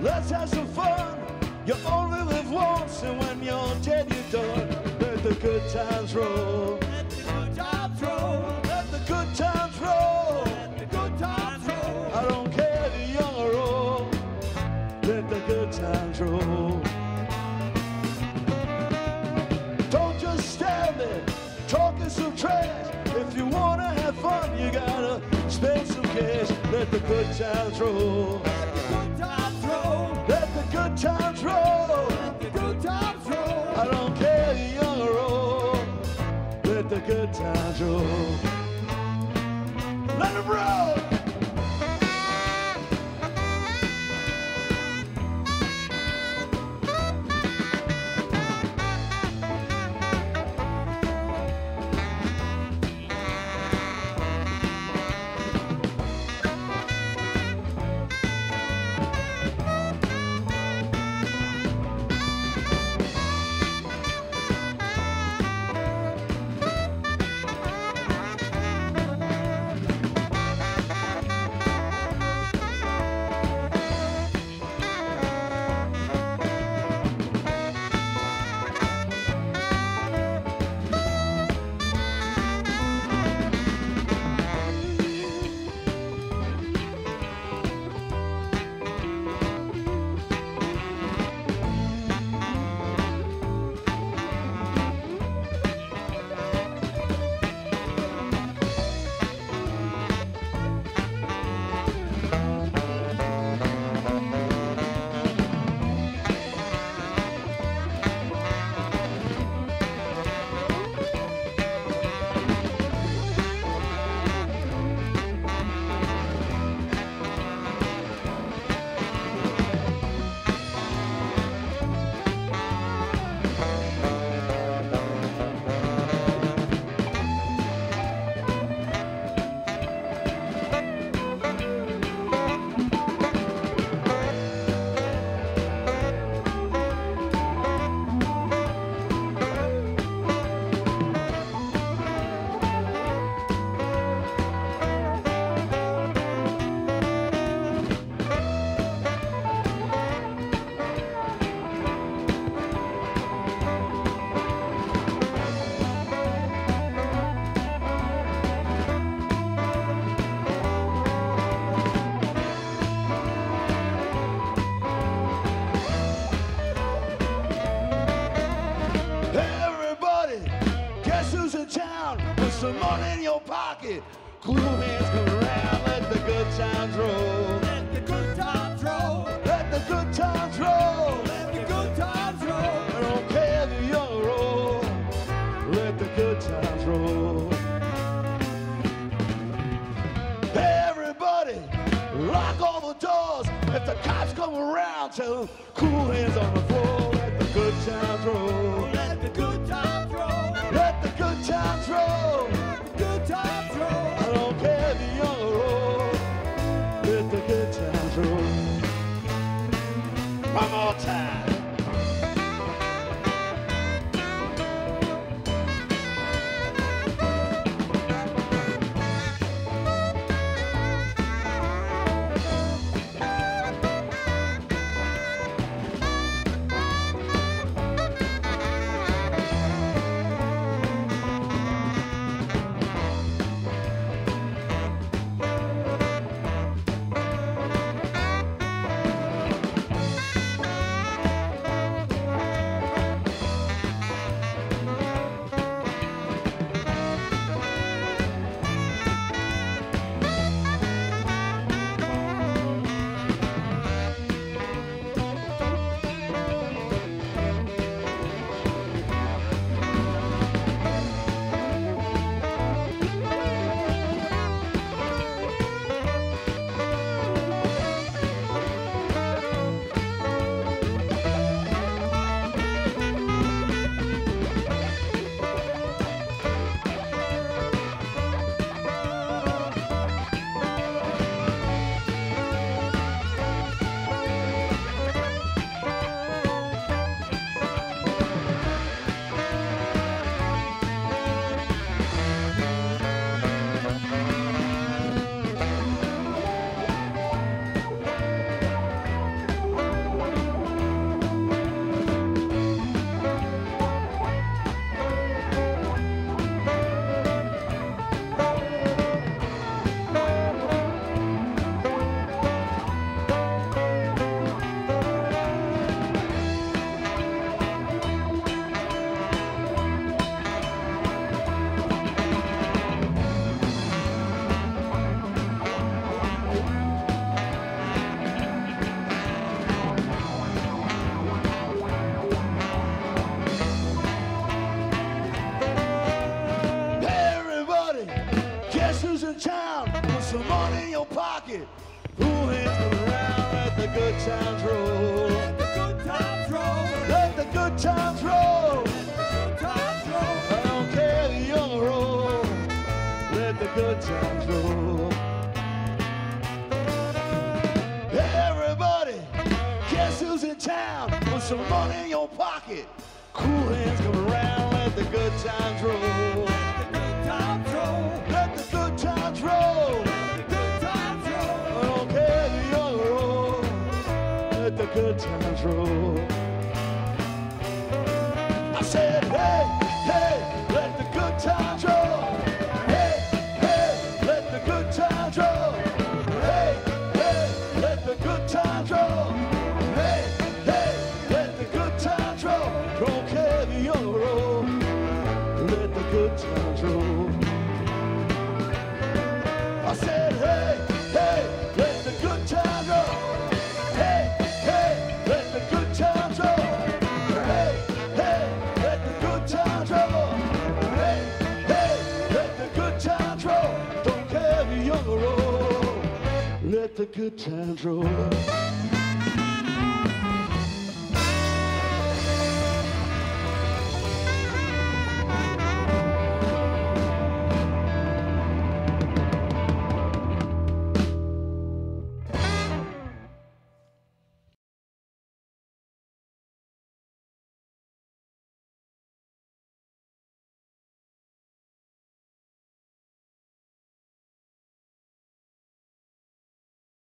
Let's have some fun. You only live once, and when you're dead, you're done. Let the good times roll. Let the good times roll. Let the good times roll. Let the good times roll. I don't care if you're young or old. Let the good times roll. Don't just stand there talking some trash. If you wanna have fun, you gotta spend some cash. Let the good times roll. Let the good times roll. Let the good times roll. I don't care if you're young or old. Let the good times roll. Let them roll. Some money in your pocket, cool hands come around. Let the good times roll. Let the good times roll. Let the good times roll. Let the good times roll. I don't care if you're young or old. Let the good times roll. Everybody, lock all the doors. If the cops come around, tell them cool hands on the floor. Let the good times roll. Let the good times roll. Let the good times roll. One more time. good times roll. Let the good times roll. Let the good times roll. I don't care the young roll. Let the good times roll. Everybody, guess who's in town with some money in your pocket? Cool hands come around. Let the good times roll. Let the good times roll. Let the good times roll. Let the good times roll. I said, hey, hey, let the good times roll. Hey, hey, let the good times roll. Hey, hey, let the good times roll. Hey, hey, let the good times roll. Don't care the young roll. Let the good times roll. I said, hey, hey, let the good times roll. Let the good times roll.